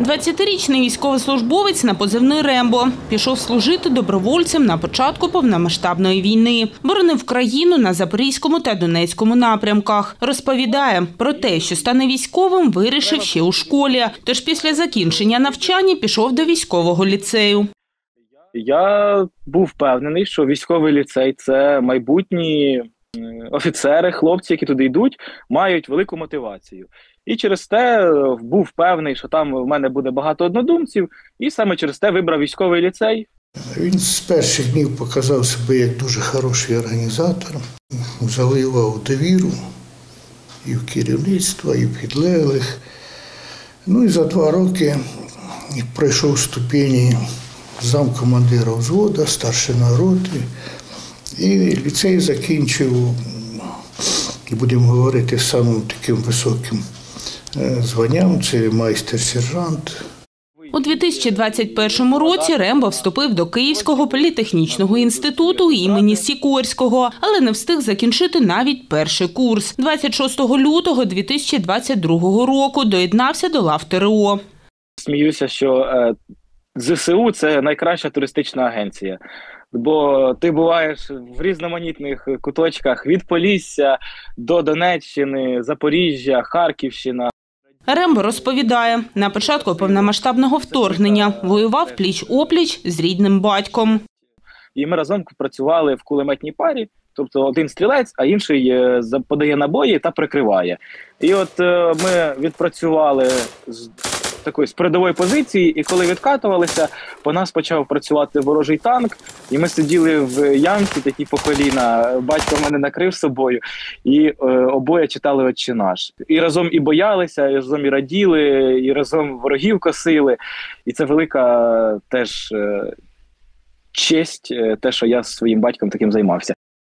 20-річний військовослужбовець на позивний «Рембо» пішов служити добровольцем на початку повномасштабної війни. Боронив країну на Запорізькому та Донецькому напрямках. Розповідає, про те, що стане військовим, вирішив ще у школі. Тож після закінчення навчання пішов до військового ліцею. Я був впевнений, що військовий ліцей – це майбутні офіцери, хлопці, які туди йдуть, мають велику мотивацію. І через те був впевнений, що там в мене буде багато однодумців, і саме через те вибрав військовий ліцей. Він з перших днів показав себе як дуже хороший організатор, завоював довіру і в керівництво, і в підлеглих. Ну і за 2 роки пройшов ступені замкомандира взвода, старшина роти, і ліцей закінчив, будемо говорити, самим таким високим званням – це майстер-сержант. У 2021 році Рембо вступив до Київського політехнічного інституту імені Сікорського, але не встиг закінчити навіть перший курс. 26 лютого 2022 року доєднався до лав ТРО. Сміюся, що ЗСУ – це найкраща туристична агенція. Бо ти буваєш в різноманітних куточках – від Полісся до Донеччини, Запоріжжя, Харківщина. Рембо розповідає, на початку повномасштабного вторгнення воював пліч-опліч з рідним батьком. І ми разом працювали в кулеметній парі, тобто один стрілець, а інший подає набої та прикриває. І от ми відпрацювали з передової позиції, і коли відкатувалися, по нас почав працювати ворожий танк, і ми сиділи в ямці, такі по коліна, батько мене накрив собою, і обоє читали «Отче наш». І разом і боялися, і разом і раділи, і разом ворогів косили, і це велика теж честь, те, що я з своїм батьком таким займався.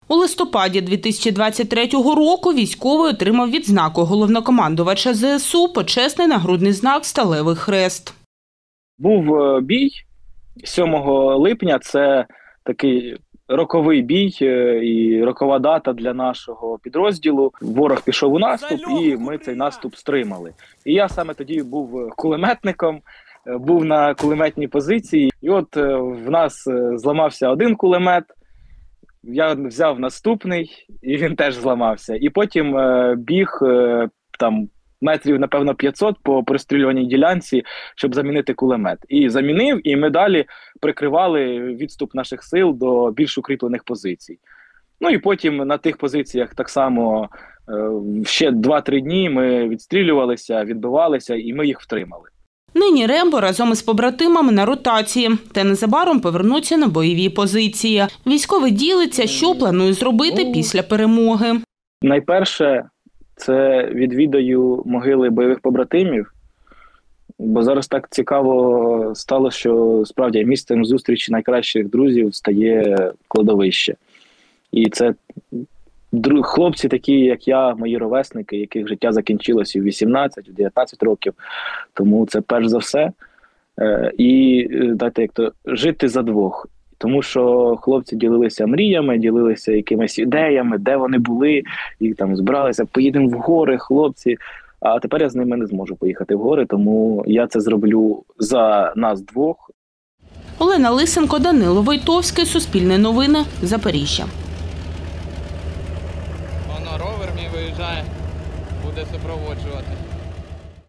У листопаді 2023 року військовий отримав відзнаку головнокомандувача ЗСУ «Почесний нагрудний знак Сталевий хрест». Був бій 7 липня, це такий роковий бій і рокова дата для нашого підрозділу. Ворог пішов у наступ, і ми цей наступ стримали. І я саме тоді був кулеметником, був на кулеметній позиції. І от в нас зламався один кулемет. Я взяв наступний, і він теж зламався. І потім біг там метрів, напевно, 500 по пристрілюваній ділянці, щоб замінити кулемет. І замінив, і ми далі прикривали відступ наших сил до більш укріплених позицій. Ну і потім на тих позиціях так само ще 2-3 дні ми відстрілювалися, відбивалися, і ми їх втримали. Нині Рембо разом із побратимами на ротації, та незабаром повернуться на бойові позиції. Військовий ділиться, що планує зробити після перемоги. Найперше, це відвідаю могили бойових побратимів, бо зараз так цікаво стало, що справді місцем зустрічі найкращих друзів стає кладовище. І це хлопці такі, як я, мої ровесники, яких життя закінчилося в 18, в 19 років. Тому це перш за все. І жити за двох. Тому що хлопці ділилися мріями, ділилися якимись ідеями, де вони були, і там збиралися, поїдемо в гори, хлопці. А тепер я з ними не зможу поїхати в гори, тому я це зроблю за нас двох. Олена Лисенко, Данило Войтовський, Суспільне новини, Запоріжжя. Ровер мій виїжджає, буде супроводжувати.